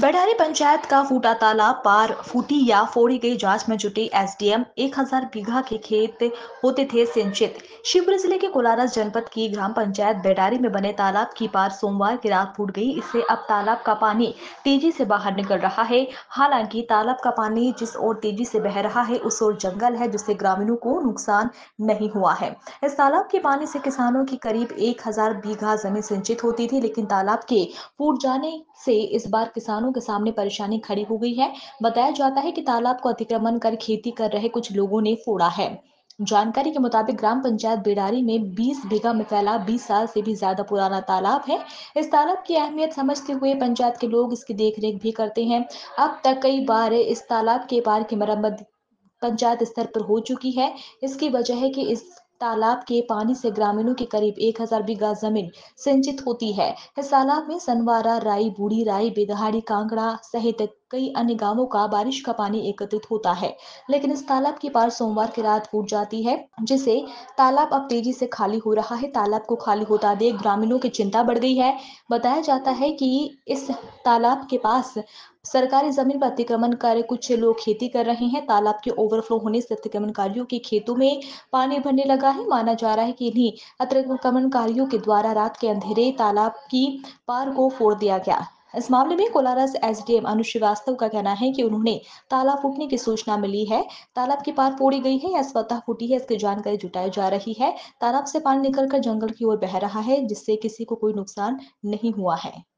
बैडारी पंचायत का फूटा तालाब पार फूटी या फोड़ी गई जांच में जुटी एसडीएम। 1000 बीघा के खेत होते थे सिंचित। शिवपुरी जिले के कोलारस जनपद की ग्राम पंचायत बैडारी में बने तालाब की पार सोमवार की रात फूट गई। इससे अब तालाब का पानी तेजी से बाहर निकल रहा है। हालांकि तालाब का पानी जिस ओर तेजी से बह रहा है उस ओर जंगल है, जिससे ग्रामीणों को नुकसान नहीं हुआ है। इस तालाब के पानी से किसानों की करीब 1000 बीघा जमीन सिंचित होती थी, लेकिन तालाब के फूट जाने से इस बार किसान के सामने परेशानी खड़ी हो गई है। बताया जाता है कि तालाब को अतिक्रमण कर खेती कर रहे कुछ लोगों ने फोड़ा है। जानकारी के मुताबिक ग्राम पंचायत बेडारी में 20 बीघा में फैला 20 साल से भी ज्यादा पुराना तालाब है। इस तालाब की अहमियत समझते हुए पंचायत के लोग इसकी देखरेख भी करते हैं। अब तक कई बार इस तालाब के पार की मरम्मत पंचायत स्तर पर हो चुकी है। इसकी वजह है कि इस तालाब के पानी से ग्रामीणों के करीब 1000 बीघा जमीन सिंचित होती है। इस तालाब में सनवारा, राई, बूढ़ी राई, बेदहारी, कांगड़ा सहित कई अन्य गांवों का बारिश का पानी एकत्रित होता है, लेकिन इस तालाब की पार सोमवार की रात फूट जाती है, जिससे तालाब अब तेजी से खाली हो रहा है। तालाब को खाली होता देख ग्रामीणों की चिंता बढ़ गई है। बताया जाता है कि इस तालाब के पास सरकारी जमीन पर अतिक्रमण कर कुछ लोग खेती कर रहे हैं। तालाब के ओवरफ्लो होने से अतिक्रमणकारियों के खेतों में पानी भरने लगा है। माना जा रहा है कि इन्हीं अतिक्रमणकारियों के द्वारा रात के अंधेरे तालाब की पार को फोड़ दिया गया। इस मामले में कोलारस एसडीएम अनु श्रीवास्तव का कहना है कि उन्होंने तालाब फूटने की सूचना मिली है। तालाब की पार फोड़ी गई है या स्वतः फूटी है, इसकी जानकारी जुटाई जा रही है। तालाब से पानी निकलकर जंगल की ओर बह रहा है, जिससे किसी को कोई नुकसान नहीं हुआ है।